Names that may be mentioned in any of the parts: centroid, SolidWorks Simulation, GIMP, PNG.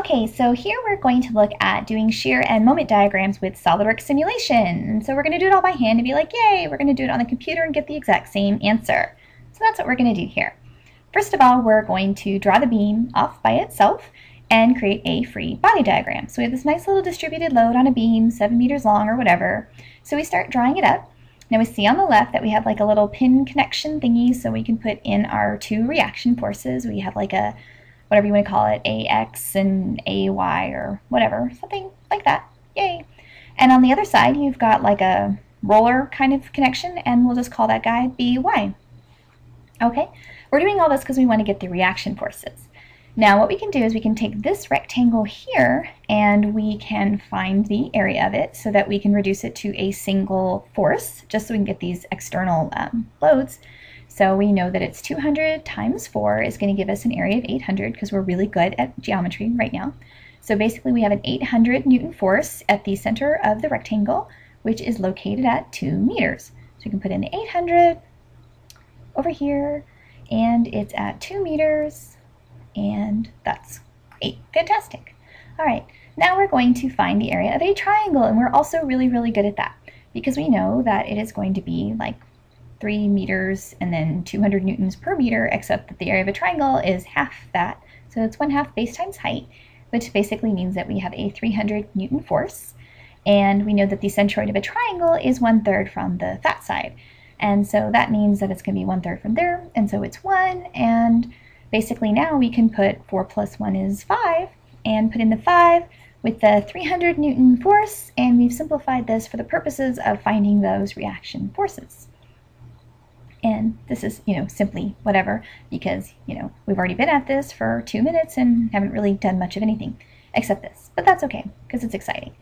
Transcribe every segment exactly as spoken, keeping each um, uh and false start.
Okay, so here we're going to look at doing shear and moment diagrams with SolidWorks simulation. And so we're going to do it all by hand and be like, yay, we're going to do it on the computer and get the exact same answer. So that's what we're going to do here. First of all, we're going to draw the beam off by itself and create a free body diagram. So we have this nice little distributed load on a beam, seven meters long or whatever. So we start drawing it up. Now we see on the left that we have like a little pin connection thingy, so we can put in our two reaction forces. We have like a whatever you want to call it, A X and A Y or whatever, something like that, yay. And on the other side, you've got like a roller kind of connection, and we'll just call that guy B Y. Okay, we're doing all this because we want to get the reaction forces. Now what we can do is we can take this rectangle here and we can find the area of it so that we can reduce it to a single force, just so we can get these external um, loads. So we know that it's two hundred times four is going to give us an area of eight hundred because we're really good at geometry right now. So basically we have an eight hundred Newton force at the center of the rectangle, which is located at two meters. So we can put in the eight hundred over here, and it's at two meters, and that's eight. Fantastic. All right, now we're going to find the area of a triangle, and we're also really, really good at that because we know that it is going to be like three meters and then two hundred newtons per meter, except that the area of a triangle is half that. So it's one half base times height, which basically means that we have a three hundred Newton force. And we know that the centroid of a triangle is one third from the fat side. And so that means that it's gonna be one third from there. And so it's one. And basically now we can put four plus one is five and put in the five with the three hundred Newton force. And we've simplified this for the purposes of finding those reaction forces. And this is, you know, simply whatever, because, you know, we've already been at this for two minutes and haven't really done much of anything except this. But that's okay, because it's exciting.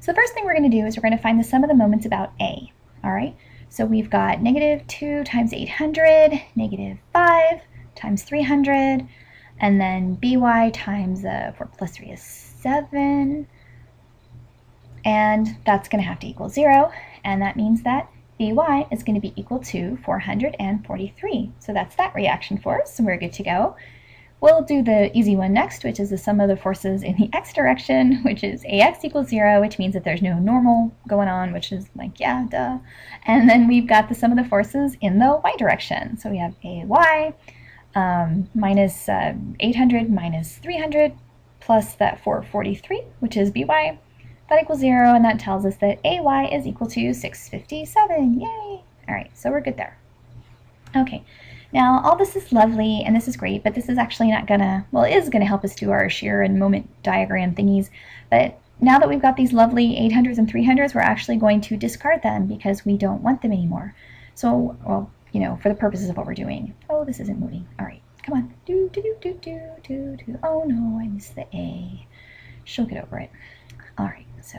So the first thing we're going to do is we're going to find the sum of the moments about A. All right, so we've got negative two times eight hundred, negative five times three hundred, and then B Y times uh, four plus three is seven. And that's going to have to equal zero. And that means that B Y is going to be equal to four hundred forty-three. So that's that reaction force, and we're good to go. We'll do the easy one next, which is the sum of the forces in the x direction, which is A X equals zero, which means that there's no normal going on, which is like, yeah, duh. And then we've got the sum of the forces in the y direction. So we have A Y um, minus uh, eight hundred minus three hundred plus that four hundred forty-three, which is B Y. That equals zero, and that tells us that A Y is equal to six hundred fifty-seven, yay! All right, so we're good there. Okay, now all this is lovely and this is great, but this is actually not gonna, well, it is gonna help us do our shear and moment diagram thingies, but now that we've got these lovely eight hundreds and three hundreds, we're actually going to discard them because we don't want them anymore. So, well, you know, for the purposes of what we're doing. Oh, this isn't moving, all right, come on. Do, do, do, do, do, do, do. Oh no, I missed the A. She'll get over it, all right. So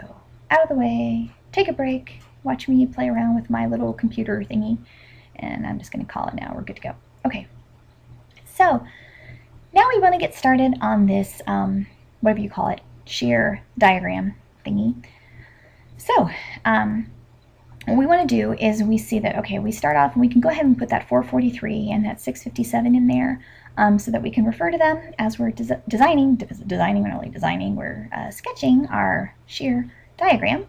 out of the way, take a break, watch me play around with my little computer thingy, and I'm just going to call it now. We're good to go. Okay, so now we want to get started on this, um, whatever you call it, shear diagram thingy. So um, what we want to do is we see that, okay, we start off and we can go ahead and put that four hundred forty-three and that six hundred fifty-seven in there um, so that we can refer to them as we're des designing, de designing, we're not really designing, we're uh, sketching our shear diagram.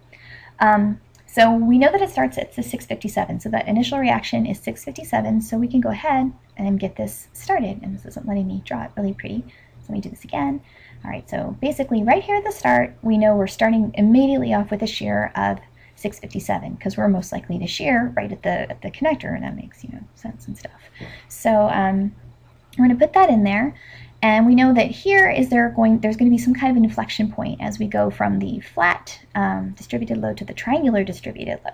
Um, so we know that it starts at the six hundred fifty-seven, so that initial reaction is six hundred fifty-seven, so we can go ahead and get this started. And this isn't letting me draw it really pretty, so let me do this again. All right, so basically right here at the start, we know we're starting immediately off with a shear of six hundred fifty-seven because we're most likely to shear right at the at the connector, and that makes, you know, sense and stuff. So um, we're going to put that in there, and we know that here is there going there's going to be some kind of an inflection point as we go from the flat um, distributed load to the triangular distributed load.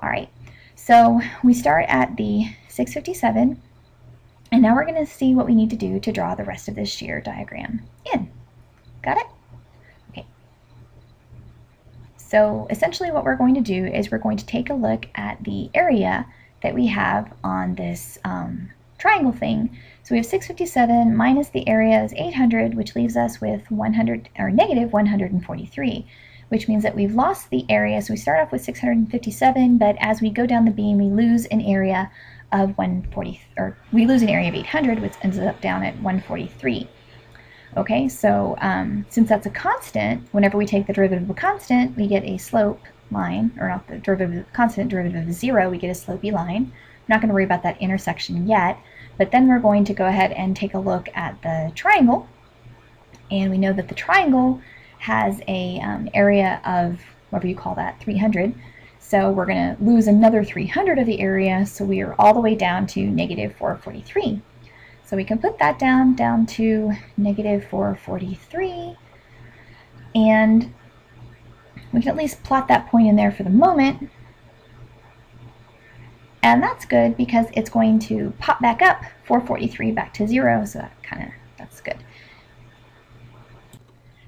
All right, so we start at the six hundred fifty-seven, and now we're going to see what we need to do to draw the rest of this shear diagram in. Got it? So essentially what we're going to do is we're going to take a look at the area that we have on this um, triangle thing. So we have six hundred fifty-seven minus the area is eight hundred, which leaves us with one hundred or negative one hundred forty-three, which means that we've lost the area. So we start off with six hundred fifty-seven, but as we go down the beam, we lose an area of one hundred forty, or we lose an area of eight hundred, which ends up down at one hundred forty-three. Okay, so um, since that's a constant, whenever we take the derivative of a constant, we get a slope line, or not the derivative of the constant, derivative of zero, we get a slopey line. I'm not going to worry about that intersection yet, but then we're going to go ahead and take a look at the triangle. And we know that the triangle has an um, area of, whatever you call that, three hundred. So we're going to lose another three hundred of the area, so we are all the way down to negative four forty-three. So we can put that down, down to negative four forty-three, and we can at least plot that point in there for the moment. And that's good because it's going to pop back up, four forty-three back to zero, so that kind of, that's good.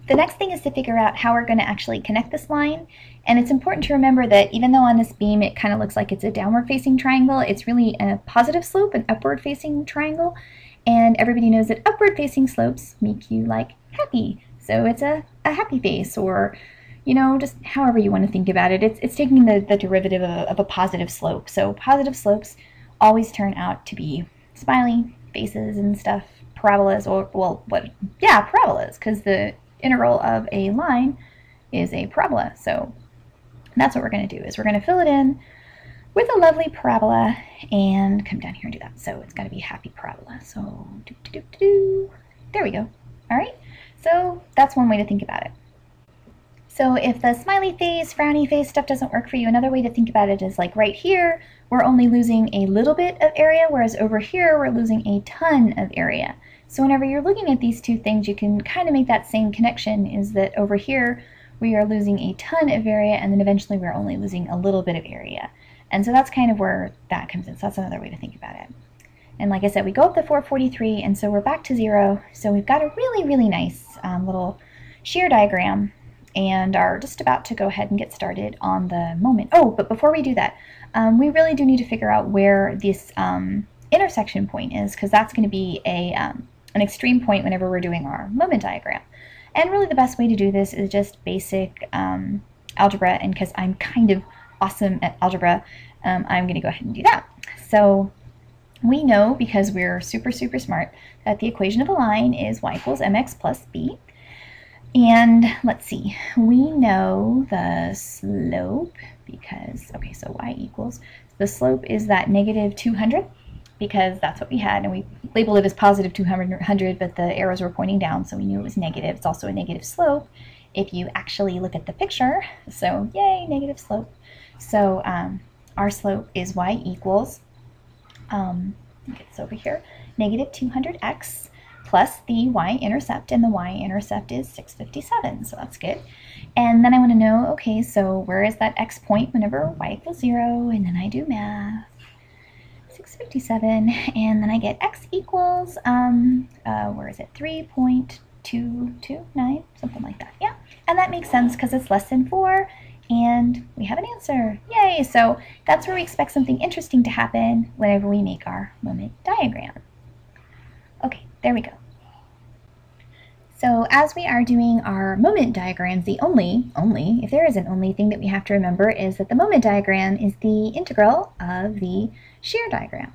The next thing is to figure out how we're going to actually connect this line, and it's important to remember that even though on this beam it kind of looks like it's a downward facing triangle, it's really a positive slope, an upward facing triangle, and everybody knows that upward facing slopes make you like happy, so it's a, a happy face, or you know, just however you want to think about it. It's, it's taking the, the derivative of a, of a positive slope, so positive slopes always turn out to be smiley faces and stuff, parabolas, or well, what, yeah, parabolas, because the integral of a line is a parabola. So that's what we're going to do, is we're going to fill it in with a lovely parabola and come down here and do that. So it's got to be happy parabola. So doo, doo, doo, doo. There we go. All right. So that's one way to think about it. So if the smiley face, frowny face stuff doesn't work for you, another way to think about it is like right here, we're only losing a little bit of area, whereas over here, we're losing a ton of area. So whenever you're looking at these two things, you can kind of make that same connection, is that over here, we are losing a ton of area, and then eventually we're only losing a little bit of area. And so that's kind of where that comes in. So that's another way to think about it. And like I said, we go up to four forty-three, and so we're back to zero. So we've got a really, really nice um, little shear diagram, and are just about to go ahead and get started on the moment. Oh, but before we do that, um, we really do need to figure out where this um, intersection point is, because that's going to be a um, an extreme point whenever we're doing our moment diagram. And really the best way to do this is just basic um, algebra, and because I'm kind of awesome at algebra, um, I'm going to go ahead and do that. So we know, because we're super, super smart, that the equation of a line is y equals mx plus b. And let's see, we know the slope because, okay, so y equals, the slope is that negative two hundred, because that's what we had, and we labeled it as positive two hundred, but the arrows were pointing down, so we knew it was negative. It's also a negative slope if you actually look at the picture, so yay, negative slope. So um, our slope is y equals, um, it's over here, negative two hundred x, plus the y-intercept, and the y-intercept is six fifty-seven, so that's good. And then I want to know, okay, so where is that x point whenever y equals zero, and then I do math, six fifty-seven, and then I get x equals, um, uh, where is it, three point two two nine, something like that, yeah. And that makes sense because it's less than four, and we have an answer, yay! So that's where we expect something interesting to happen whenever we make our moment diagram. Okay, there we go. So as we are doing our moment diagrams, the only, only, if there is an only thing that we have to remember is that the moment diagram is the integral of the shear diagram.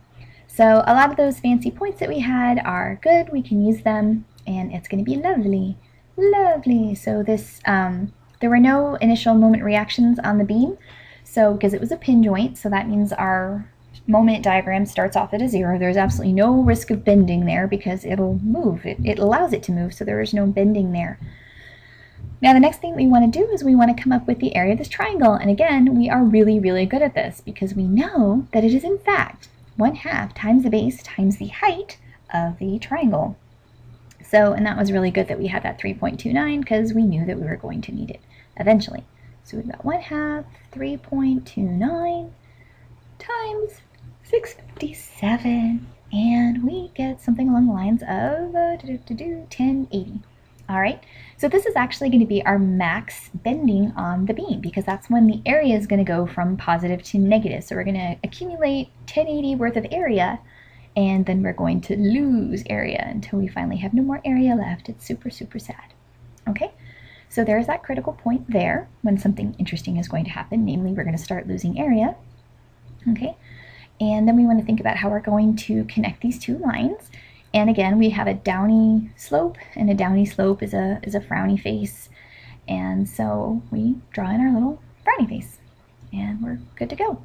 So a lot of those fancy points that we had are good, we can use them, and it's going to be lovely, lovely. So this, um, there were no initial moment reactions on the beam, so because it was a pin joint, so that means our moment diagram starts off at a zero. There's absolutely no risk of bending there because it'll move. It, it allows it to move, so there is no bending there. Now the next thing we want to do is we want to come up with the area of this triangle. And again, we are really, really good at this because we know that it is in fact one half times the base times the height of the triangle. So, and that was really good that we had that three point two nine because we knew that we were going to need it eventually. So we've got one half, three point two nine times six fifty-seven, and we get something along the lines of uh, do, do, do, ten eighty. All right, so this is actually going to be our max bending on the beam because that's when the area is going to go from positive to negative. So we're going to accumulate ten eighty worth of area, and then we're going to lose area until we finally have no more area left. It's super, super sad. Okay, so there's that critical point there when something interesting is going to happen, namely we're going to start losing area. Okay. And then we want to think about how we're going to connect these two lines. And again, we have a downy slope, and a downy slope is a, is a frowny face. And so we draw in our little frowny face, and we're good to go.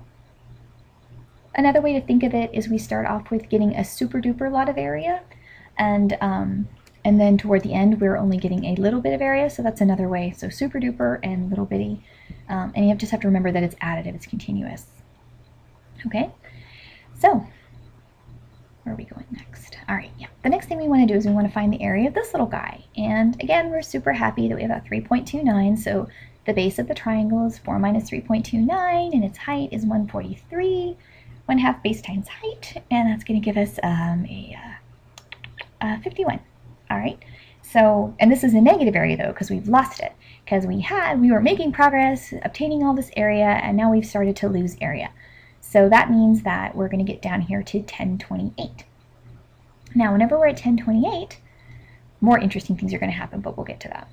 Another way to think of it is we start off with getting a super duper lot of area, and um, and then toward the end we're only getting a little bit of area, so that's another way. So super duper and little bitty, um, and you have, just have to remember that it's additive, it's continuous. Okay, so where are we going next? All right, yeah. The next thing we want to do is we want to find the area of this little guy, and again we're super happy that we have a three point two nine, so the base of the triangle is four minus three point two nine, and its height is one forty-three. One half base times height, and that's going to give us um, a uh, uh, fifty-one. All right. So, and this is a negative area though, because we've lost it, because we had we were making progress, obtaining all this area, and now we've started to lose area. So that means that we're going to get down here to ten twenty-eight. Now, whenever we're at ten twenty-eight, more interesting things are going to happen, but we'll get to that.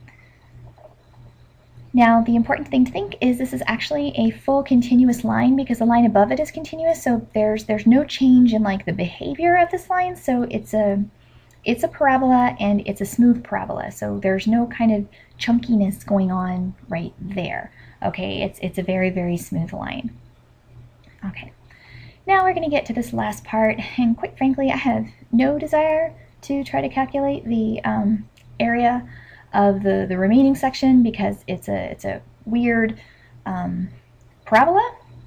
Now, the important thing to think is this is actually a full continuous line, because the line above it is continuous, so there's there's no change in like the behavior of this line. So it's a it's a parabola, and it's a smooth parabola, so there's no kind of chunkiness going on right there. Okay, it's it's a very very smooth line. Okay, now we're going to get to this last part, and quite frankly, I have no desire to try to calculate the um, area of the, the remaining section, because it's a it's a weird um, parabola.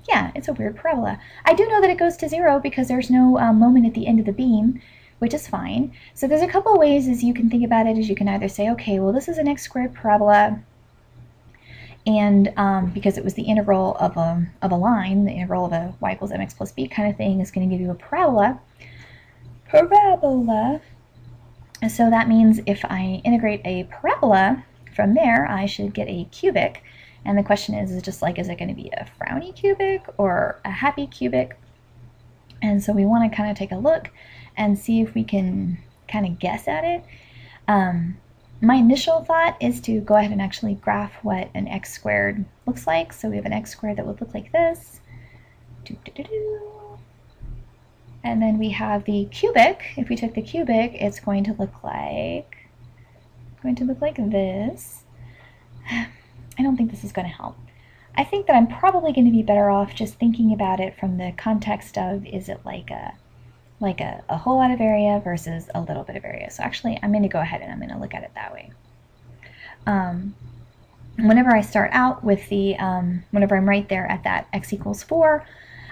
Yeah, it's a weird parabola. I do know that it goes to zero because there's no um, moment at the end of the beam, which is fine. So there's a couple ways as you can think about it, is you can either say, okay, well this is an x squared parabola, and um, because it was the integral of a, of a line, the integral of a y equals mx plus b kind of thing is going to give you a parabola. Parabola. So that means if I integrate a parabola from there, I should get a cubic. And the question is, is just like, is it going to be a frowny cubic or a happy cubic? And so we want to kind of take a look and see if we can kind of guess at it. Um, my initial thought is to go ahead and actually graph what an x squared looks like. So we have an x squared that would look like this. Doo, doo, doo, doo. And then we have the cubic. If we took the cubic, it's going to look like going to look like this. I don't think this is going to help. I think that I'm probably going to be better off just thinking about it from the context of, is it like a like a, a whole lot of area versus a little bit of area. So actually, I'm going to go ahead and I'm going to look at it that way. Um, whenever I start out with the um, whenever I'm right there at that x equals four.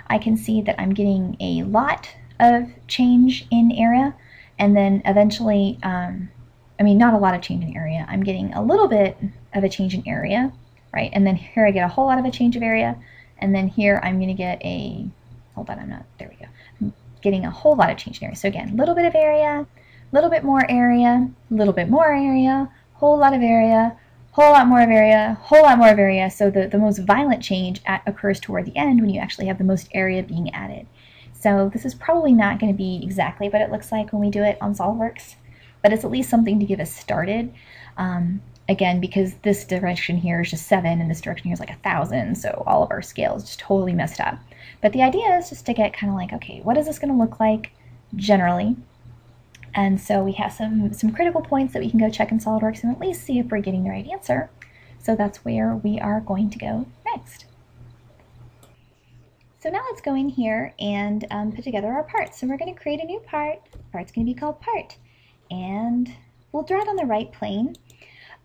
I can see that I'm getting a lot of change in area, and then eventually, um, I mean, not a lot of change in area. I'm getting a little bit of a change in area, right? And then here I get a whole lot of a change of area, and then here I'm going to get a, hold on, I'm not, there we go. I'm getting a whole lot of change in area. So again, a little bit of area, a little bit more area, a little bit more area, whole lot of area, whole lot more of area, whole lot more of area. So the, the most violent change at, occurs toward the end when you actually have the most area being added. So this is probably not going to be exactly what it looks like when we do it on SolidWorks, but it's at least something to get us started. Um, again, because this direction here is just seven and this direction here is like a thousand, so all of our scales just totally messed up. But the idea is just to get kind of like, okay, what is this going to look like generally? And so we have some, some critical points that we can go check in SolidWorks and at least see if we're getting the right answer. So that's where we are going to go next. So now let's go in here and um, put together our parts. So we're going to create a new part. Part's going to be called part. And we'll draw it on the right plane.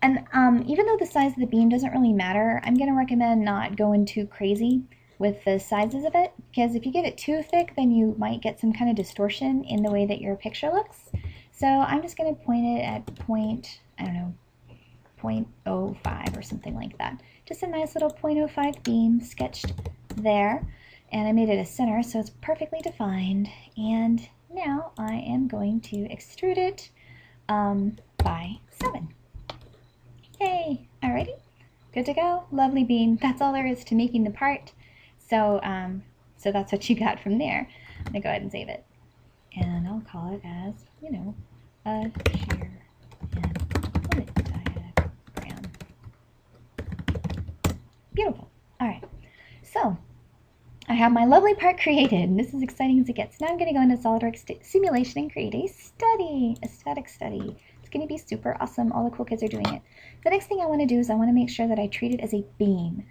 And um, even though the size of the beam doesn't really matter, I'm going to recommend not going too crazy with the sizes of it, because if you get it too thick, then you might get some kind of distortion in the way that your picture looks. So I'm just going to point it at point, I don't know, point zero five or something like that. Just a nice little point zero five beam sketched there, and I made it a center, so it's perfectly defined. And now I am going to extrude it um, by seven. Yay! Alrighty, good to go. Lovely beam. That's all there is to making the part. So, um, so that's what you got from there. I'm going to go ahead and save it. And I'll call it as, you know, a shear and limit diagram. Beautiful. All right. So, I have my lovely part created, and this is exciting as it gets. Now I'm going to go into SolidWorks Simulation and create a study, a static study. It's going to be super awesome. All the cool kids are doing it. The next thing I want to do is I want to make sure that I treat it as a beam.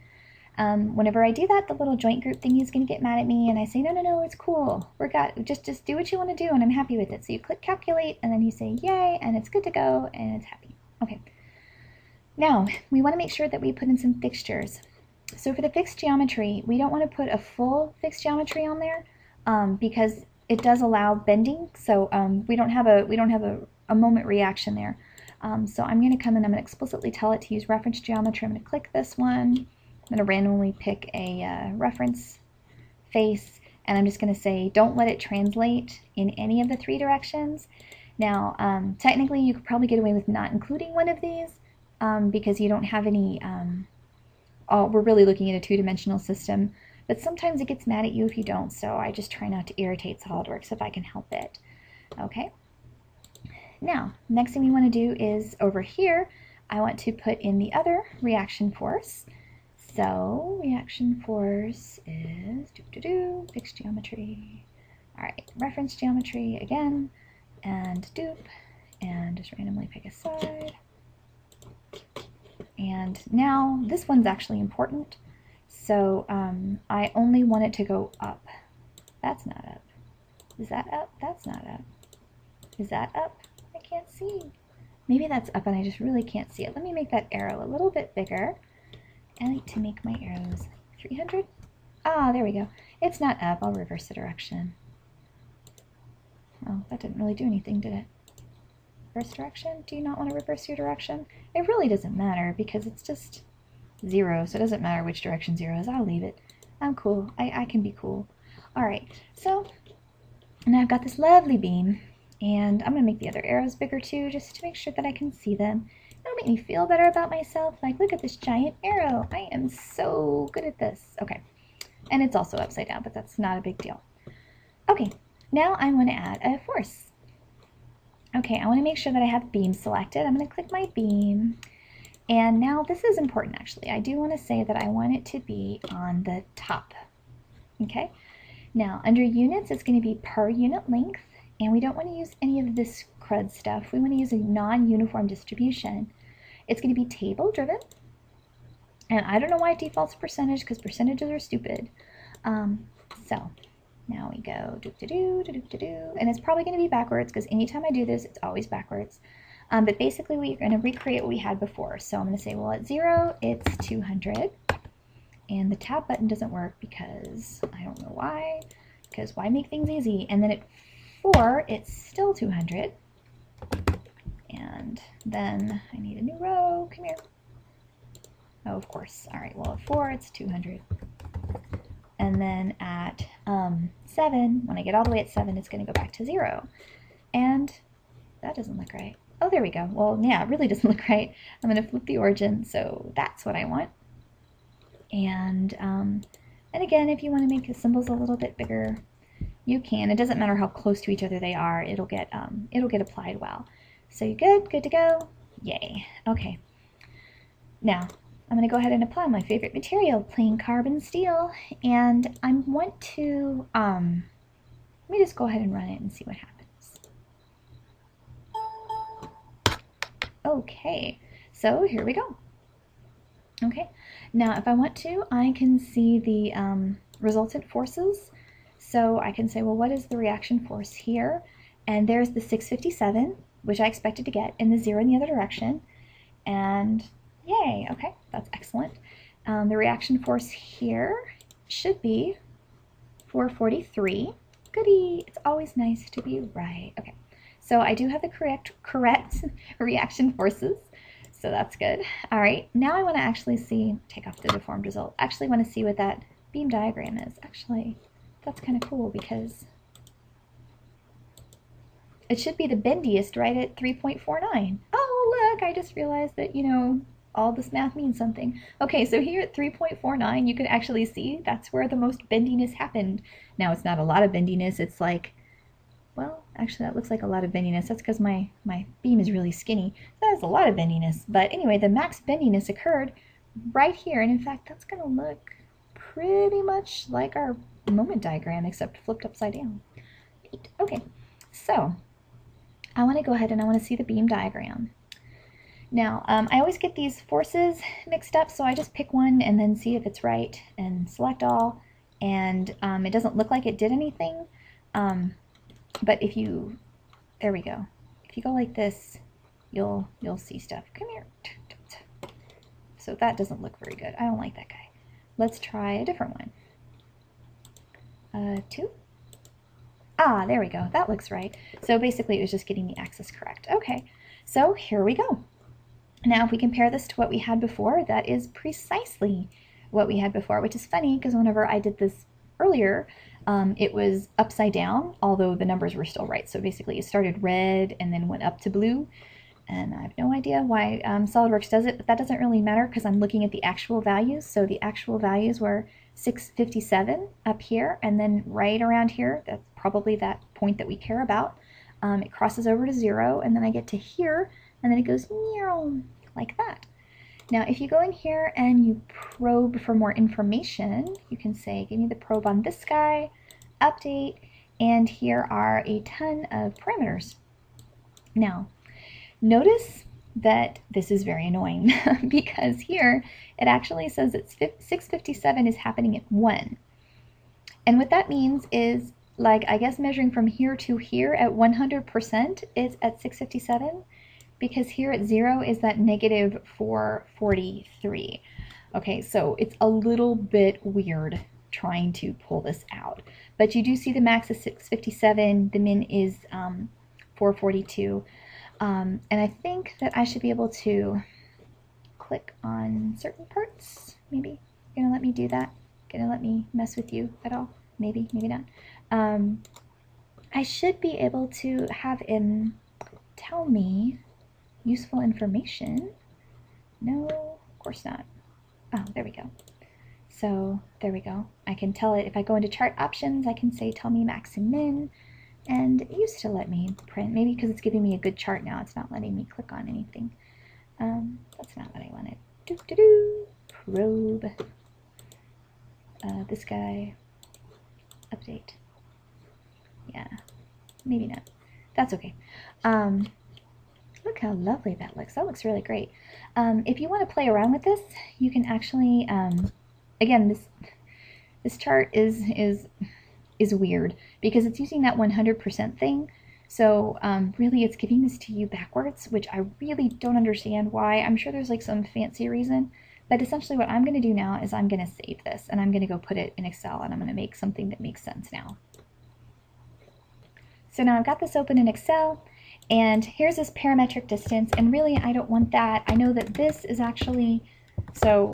Um, whenever I do that, the little joint group thingy is going to get mad at me, and I say, no, no, no, it's cool. We're got, just, just do what you want to do, and I'm happy with it. So you click calculate, and then you say, yay, and it's good to go, and it's happy. Okay. Now, we want to make sure that we put in some fixtures. So for the fixed geometry, we don't want to put a full fixed geometry on there um, because it does allow bending. So um, we don't have a we don't have a, a moment reaction there. Um, so I'm going to come in. I'm going to explicitly tell it to use reference geometry. I'm going to click this one. I'm going to randomly pick a uh, reference face, and I'm just going to say don't let it translate in any of the three directions. Now, um, technically, you could probably get away with not including one of these um, because you don't have any. Um, All, we're really looking at a two-dimensional system, but sometimes it gets mad at you if you don't, so I just try not to irritate SolidWorks if I can help it. Okay. Now, next thing we want to do is over here, I want to put in the other reaction force. So reaction force is doo-doo-doo, fixed geometry. All right, reference geometry again, and dupe, and just randomly pick a side. And now this one's actually important, so um, I only want it to go up. That's not up. Is that up? That's not up. Is that up? I can't see. Maybe that's up and I just really can't see it. Let me make that arrow a little bit bigger. I like to make my arrows three hundred. Ah, there we go. It's not up. I'll reverse the direction. Oh, that didn't really do anything, did it? Reverse direction? Do you not want to reverse your direction? It really doesn't matter because it's just zero, so it doesn't matter which direction zero is. I'll leave it. I'm cool. I, I can be cool. Alright, so now I've got this lovely beam, and I'm going to make the other arrows bigger too, just to make sure that I can see them. It'll make me feel better about myself. Like, look at this giant arrow. I am so good at this. Okay, and it's also upside down, but that's not a big deal. Okay, now I'm going to add a force. Okay, I want to make sure that I have beam selected. I'm going to click my beam. And now this is important, actually. I do want to say that I want it to be on the top. Okay? Now, under units, it's going to be per unit length. And we don't want to use any of this crud stuff. We want to use a non-uniform distribution. It's going to be table-driven. And I don't know why it defaults percentage, because percentages are stupid. Um, so... Now we go doop-de-doo, doop-de-doo, and it's probably going to be backwards because anytime I do this, it's always backwards. Um, but basically, we're going to recreate what we had before. So I'm going to say, well, at zero, it's two hundred. And the tab button doesn't work because I don't know why, because why make things easy? And then at four, it's still two hundred. And then I need a new row. Come here. Oh, of course. All right, well, at four, it's two hundred. And then at um, seven, when I get all the way at seven, it's going to go back to zero. And that doesn't look right. Oh, there we go. Well, yeah, it really doesn't look right. I'm going to flip the origin, so that's what I want. And, um, and again, if you want to make the symbols a little bit bigger, you can. It doesn't matter how close to each other they are. It'll get, um, it'll get applied well. So you're good, good to go. Yay. Okay. Now, I'm going to go ahead and apply my favorite material, plain carbon steel, and I want to, um, let me just go ahead and run it and see what happens. Okay, so here we go. Okay, now if I want to, I can see the um, resultant forces, so I can say, well, what is the reaction force here? And there's the six fifty-seven, which I expected to get, and the zero in the other direction, and yay, okay, that's excellent. Um, the reaction force here should be four forty-three. Goody, it's always nice to be right. Okay, so I do have the correct, correct reaction forces, so that's good. All right, now I want to actually see, take off the deformed result, actually want to see what that beam diagram is. Actually, that's kind of cool because it should be the bendiest right at three point four nine. Oh, look, I just realized that, you know, all this math means something. Okay, so here at three point four nine, you can actually see that's where the most bendiness happened. Now, it's not a lot of bendiness. It's like, well, actually, that looks like a lot of bendiness. That's because my, my beam is really skinny. That is a lot of bendiness. But anyway, the max bendiness occurred right here. And in fact, that's going to look pretty much like our moment diagram, except flipped upside down. Neat. Okay, so I want to go ahead and I want to see the beam diagram. Now, um, I always get these forces mixed up, so I just pick one and then see if it's right and select all, and um, it doesn't look like it did anything, um, but if you, there we go. If you go like this, you'll you'll see stuff. Come here. So that doesn't look very good. I don't like that guy. Let's try a different one. Uh, two. Ah, there we go. That looks right. So basically it was just getting the axis correct. Okay, so here we go. Now if we compare this to what we had before, that is precisely what we had before, which is funny because whenever I did this earlier, um, it was upside down, although the numbers were still right. So basically it started red and then went up to blue. And I have no idea why um, SolidWorks does it, but that doesn't really matter because I'm looking at the actual values. So the actual values were six fifty-seven up here, and then right around here, that's probably that point that we care about. Um, it crosses over to zero, and then I get to here, and then it goes like that. Now, if you go in here and you probe for more information, you can say, give me the probe on this guy, update, and here are a ton of parameters. Now, notice that this is very annoying because here it actually says that six fifty-seven is happening at one. And what that means is, like, I guess measuring from here to here at one hundred percent is at six fifty-seven, because here at zero is that negative four forty-three. Okay, so it's a little bit weird trying to pull this out. But you do see the max is six fifty-seven, the min is um, four forty-two. Um, and I think that I should be able to click on certain parts, maybe. You're gonna let me do that? Gonna let me mess with you at all? Maybe, maybe not. Um, I should be able to have him tell me useful information. No, of course not. Oh, there we go. So there we go. I can tell it, if I go into chart options, I can say, tell me max and min. And it used to let me print, maybe because it's giving me a good chart now, it's not letting me click on anything. Um, that's not what I wanted. Do, do, do. Probe. Uh, this guy. Update. Yeah, maybe not. That's okay. Um, look how lovely that looks. That looks really great. Um, if you want to play around with this, you can actually, um, again, this this chart is is... is weird because it's using that one hundred percent thing. So um, really it's giving this to you backwards, which I really don't understand why. I'm sure there's like some fancy reason, but essentially what I'm going to do now is I'm going to save this and I'm going to go put it in Excel and I'm going to make something that makes sense now. So now I've got this open in Excel and here's this parametric distance, and really I don't want that. I know that this is actually, so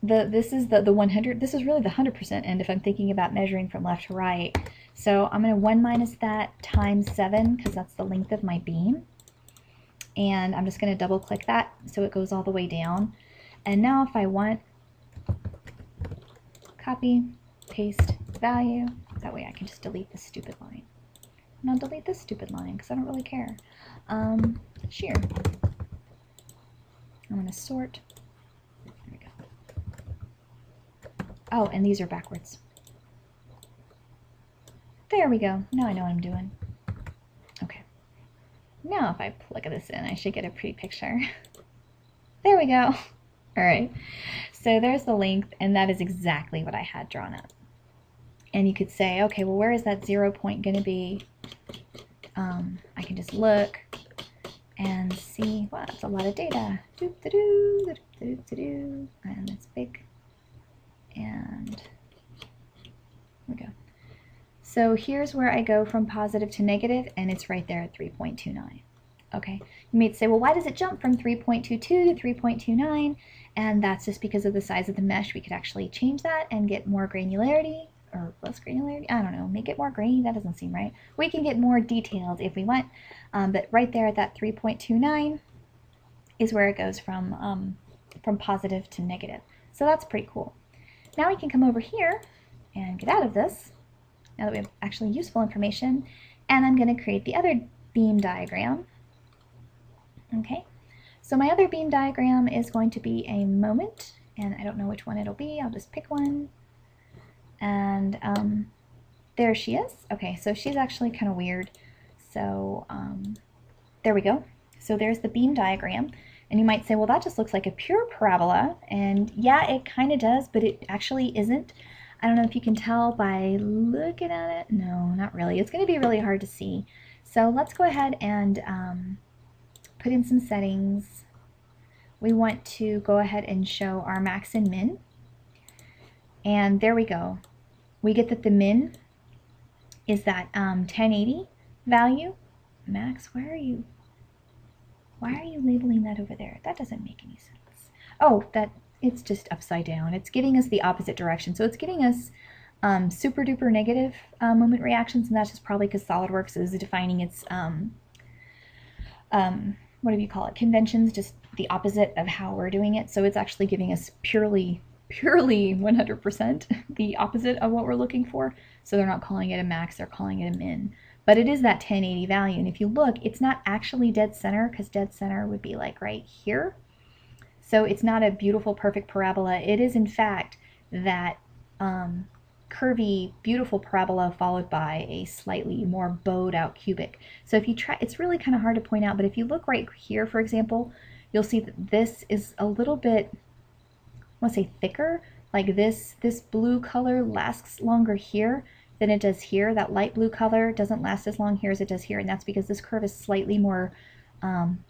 The, this is the, the one hundred, this is really the one hundred percent end if I'm thinking about measuring from left to right. So I'm going to one minus that times seven because that's the length of my beam. And I'm just going to double click that so it goes all the way down. And now if I want, copy, paste, value, that way I can just delete this stupid line. And I'll delete this stupid line because I don't really care. Um, shear. I'm going to sort. Oh, and these are backwards. There we go. Now I know what I'm doing. Okay. Now if I plug this in, I should get a pretty picture. There we go. All right. So there's the length, and that is exactly what I had drawn up. And you could say, okay, well, where is that zero point going to be? Um, I can just look and see. Wow, that's a lot of data. Doop, da, doo, da, doop, da, doo. And that's big. And there we go. So here's where I go from positive to negative, and it's right there at three point two nine. Okay, you may say, well, why does it jump from three point two two to three point two nine? And that's just because of the size of the mesh. We could actually change that and get more granularity, or less granularity, I don't know, make it more grainy, that doesn't seem right. We can get more detailed if we want, um, but right there at that three point two nine is where it goes from, um, from positive to negative. So that's pretty cool. Now we can come over here and get out of this, now that we have actually useful information, and I'm going to create the other beam diagram. Okay, so my other beam diagram is going to be a moment, and I don't know which one it'll be, I'll just pick one. and um, there she is. Okay, so she's actually kind of weird. So um, there we go. So there's the beam diagram. And you might say, well, that just looks like a pure parabola. And yeah, it kind of does, but it actually isn't. I don't know if you can tell by looking at it. No, not really. It's going to be really hard to see. So let's go ahead and um, put in some settings. We want to go ahead and show our max and min. And there we go. We get that the min is that um, ten eighty value. Max, where are you? Why are you labeling that over there? That doesn't make any sense. Oh, that it's just upside down. It's getting us the opposite direction. So it's getting us um, super duper negative uh, moment reactions, and that's just probably because SolidWorks is defining its, um, um, what do you call it, conventions, just the opposite of how we're doing it. So it's actually giving us purely, purely one hundred percent the opposite of what we're looking for. So they're not calling it a max, they're calling it a min. But it is that ten eighty value, and if you look, it's not actually dead center, because dead center would be like right here. So it's not a beautiful, perfect parabola. It is, in fact, that um, curvy, beautiful parabola followed by a slightly more bowed out cubic. So if you try, it's really kind of hard to point out, but if you look right here, for example, you'll see that this is a little bit, I want to say thicker, like this, this blue color lasts longer here than it does here. That light blue color doesn't last as long here as it does here, and that's because this curve is slightly more um,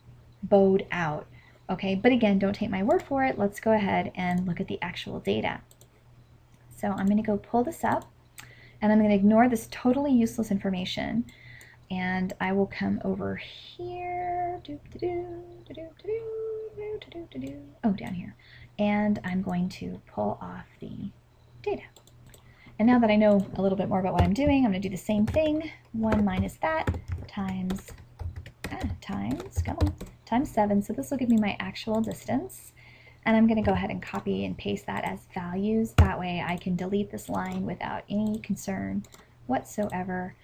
bowed out. Okay, but again, don't take my word for it. Let's go ahead and look at the actual data. So I'm gonna go pull this up, and I'm gonna ignore this totally useless information, and I will come over here, oh, down here, and I'm going to pull off the data. And now that I know a little bit more about what I'm doing, I'm going to do the same thing. one minus that times, ah, times, come on, times seven. So this will give me my actual distance. And I'm going to go ahead and copy and paste that as values. That way I can delete this line without any concern whatsoever.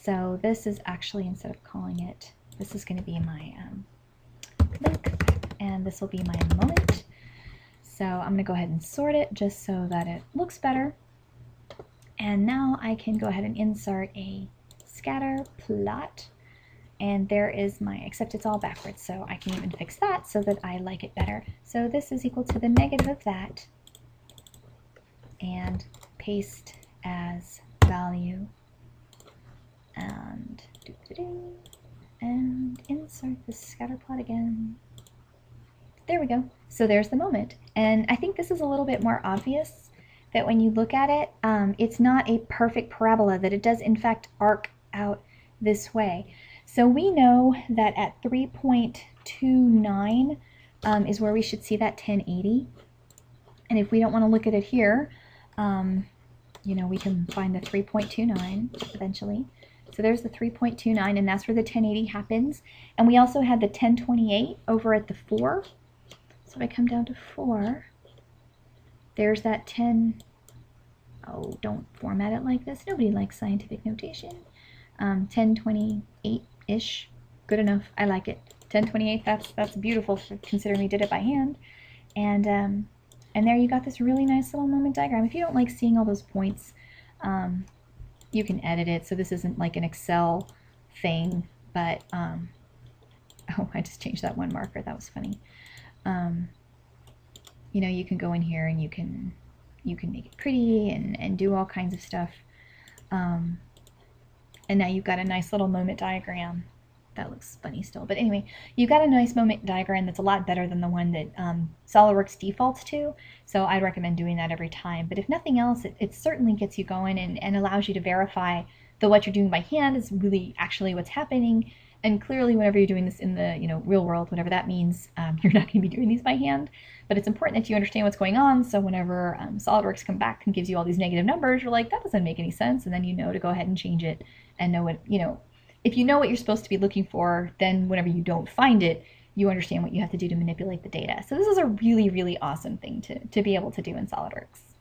So this is actually, instead of calling it, this is going to be my um, look, and this will be my moment. So I'm going to go ahead and sort it just so that it looks better. And now I can go ahead and insert a scatter plot, and there is my, except it's all backwards, so I can even fix that so that I like it better. So this is equal to the negative of that, and paste as value, and doo-doo-doo, and insert the scatter plot again. There we go. So there's the moment, and I think this is a little bit more obvious, that when you look at it, um, it's not a perfect parabola, that it does in fact arc out this way. So we know that at three point two nine um, is where we should see that ten eighty. And if we don't want to look at it here, um, you know, we can find the three point two nine eventually. So there's the three point two nine, and that's where the ten eighty happens. And we also had the ten twenty-eight over at the four. So if I come down to four, there's that ten, oh, don't format it like this. Nobody likes scientific notation. Um, ten twenty-eight-ish, good enough, I like it. ten twenty-eight, that's, that's beautiful considering we did it by hand. And, um, and there you got this really nice little moment diagram. If you don't like seeing all those points, um, you can edit it. So this isn't like an Excel thing, but, um, oh, I just changed that one marker, that was funny. Um, You know, you can go in here and you can you can make it pretty and, and do all kinds of stuff. Um, and now you've got a nice little moment diagram. That looks funny still. But anyway, you've got a nice moment diagram that's a lot better than the one that um, SolidWorks defaults to. So I'd recommend doing that every time. But if nothing else, it, it certainly gets you going and, and allows you to verify that what you're doing by hand is really actually what's happening. And clearly, whenever you're doing this in the you know real world, whatever that means, um, you're not going to be doing these by hand. But it's important that you understand what's going on. So whenever um, SolidWorks comes back and gives you all these negative numbers, you're like, that doesn't make any sense. And then you know to go ahead and change it and know what, you know, if you know what you're supposed to be looking for, then whenever you don't find it, you understand what you have to do to manipulate the data. So this is a really, really awesome thing to, to be able to do in SolidWorks.